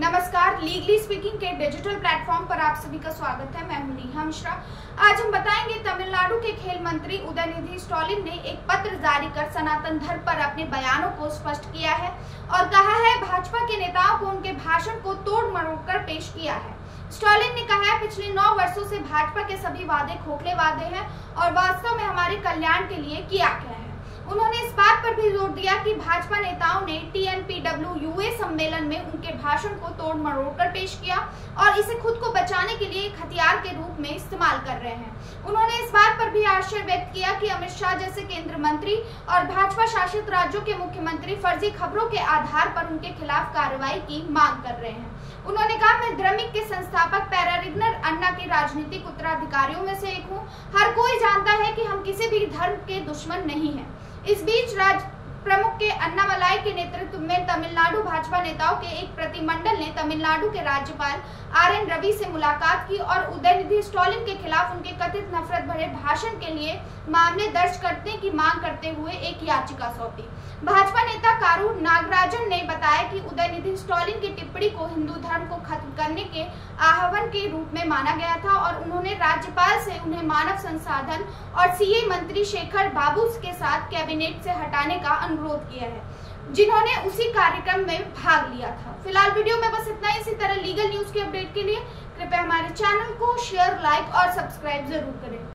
नमस्कार, legally speaking के digital platform पर आप सभी का स्वागत है। मैं हूं नेहा मिश्रा। आज हम बताएंगे तमिलनाडु के खेल मंत्री उदयनिधि स्टालिन ने एक पत्र जारी कर सनातन धर्म पर अपने बयानों को स्पष्ट किया है और कहा है भाजपा के नेताओं को उनके भाषण को तोड़ मरोड़ कर पेश किया है। स्टालिन ने कहा है पिछले 9 वर्षों से भाजपा के सभी वादे खोखले वादे हैं और वास्तव में हमारे कल्याण के लिए किया गया है। उन्होंने इस बात पर भी जोर दिया कि भाजपा नेताओं ने टीएनपीडब्ल्यूयू सम्मेलन में उनके भाषण को तोड़ मरोड़ कर पेश किया और इसे खुद को बचाने के लिए एक हथियार के रूप में इस्तेमाल कर रहे हैं। उन्होंने इस बात पर भी आश्चर्य व्यक्त किया कि अमित शाह जैसे केंद्र मंत्री और भाजपा शासित राज्यों के मुख्यमंत्री फर्जी खबरों के आधार पर उनके खिलाफ कार्रवाई की मांग कर रहे हैं। उन्होंने कहा, मैं द्रमिक के संस्थापक पैररिग्नन अन्ना के राजनीतिक उत्तराधिकारियों में से एक हूँ। हर कोई जानता है कि हम किसी भी धर्म के दुश्मन नहीं है। इस बीच राज्य प्रमुख के अन्नामलाई के नेतृत्व में तमिलनाडु भाजपा नेताओं के एक प्रतिमंडल ने तमिलनाडु के राज्यपाल RN रवि से मुलाकात की और उदयनिधि स्टालिन के खिलाफ उनके कथित नफरत भरे भाषण के लिए मामले दर्ज करने की मांग करते हुए एक याचिका सौंपी। भाजपा नेता कारू नागराजन ने बताया कि उदयनिधि स्टालिन की टिप्पणी को हिंदू धर्म को खत्म करने के आह्वान के रूप में माना गया था और उन्होंने राज्यपाल से उन्हें मानव संसाधन और CA मंत्री शेखर बाबू के साथ कैबिनेट से हटाने का अनुरोध किया है, जिन्होंने उसी कार्यक्रम में भाग लिया था। फिलहाल वीडियो में बस इतना ही। इसी तरह लीगल न्यूज के अपडेट के लिए कृपया हमारे चैनल को शेयर, लाइक और सब्सक्राइब जरूर करें।